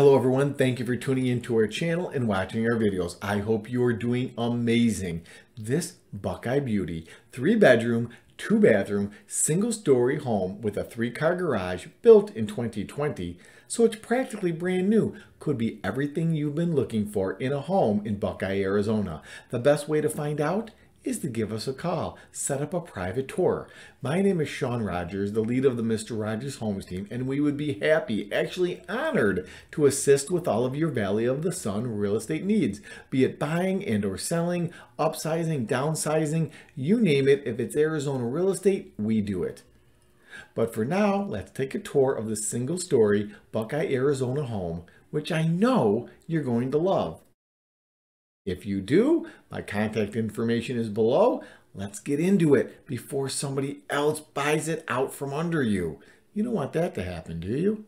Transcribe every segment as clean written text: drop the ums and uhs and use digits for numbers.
Hello everyone, thank you for tuning into our channel and watching our videos. I hope you are doing amazing. This Buckeye beauty, 3-bedroom, 2-bathroom, single-story home with a 3-car garage built in 2020, so it's practically brand new, could be everything you've been looking for in a home in Buckeye, Arizona. The best way to find out is to give us a call, set up a private tour. My name is Sean Rogers, the lead of the Mr. Rogers Homes Team, and we would be happy, actually honored, to assist with all of your Valley of the Sun real estate needs, be it buying and or selling, upsizing, downsizing, you name it. If it's Arizona real estate, we do it. But for now, let's take a tour of the single-story Buckeye, Arizona home, which I know you're going to love. If you do, my contact information is below. Let's get into it before somebody else buys it out from under you. You don't want that to happen, do you?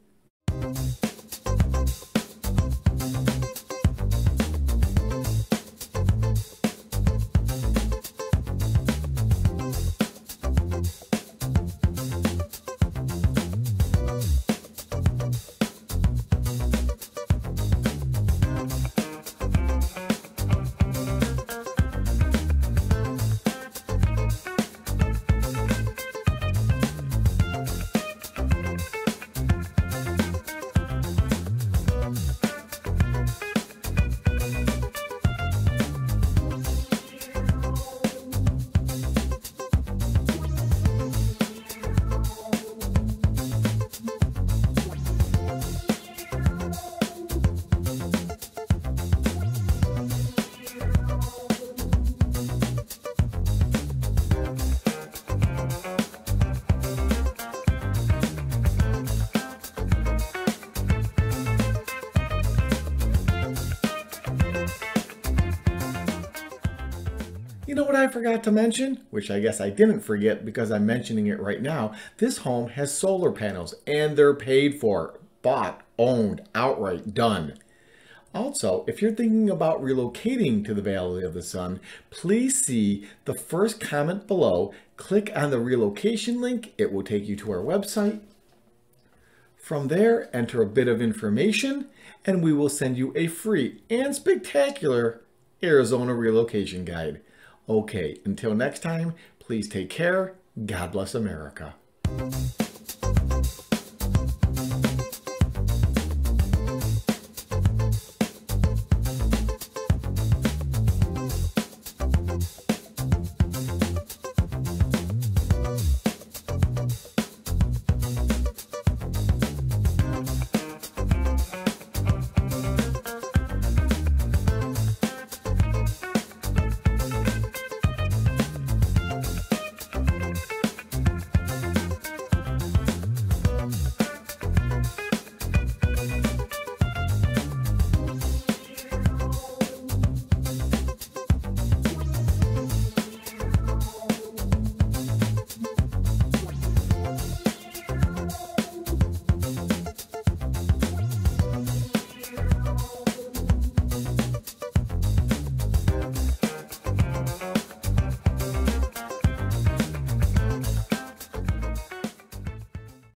You know what I forgot to mention, which I guess I didn't forget because I'm mentioning it right now. This home has solar panels and they're paid for, bought, owned, outright, done. Also, if you're thinking about relocating to the Valley of the Sun, please see the first comment below. Click on the relocation link. It will take you to our website. From there, enter a bit of information and we will send you a free and spectacular Arizona relocation guide. Okay, until next time, please take care. God bless America.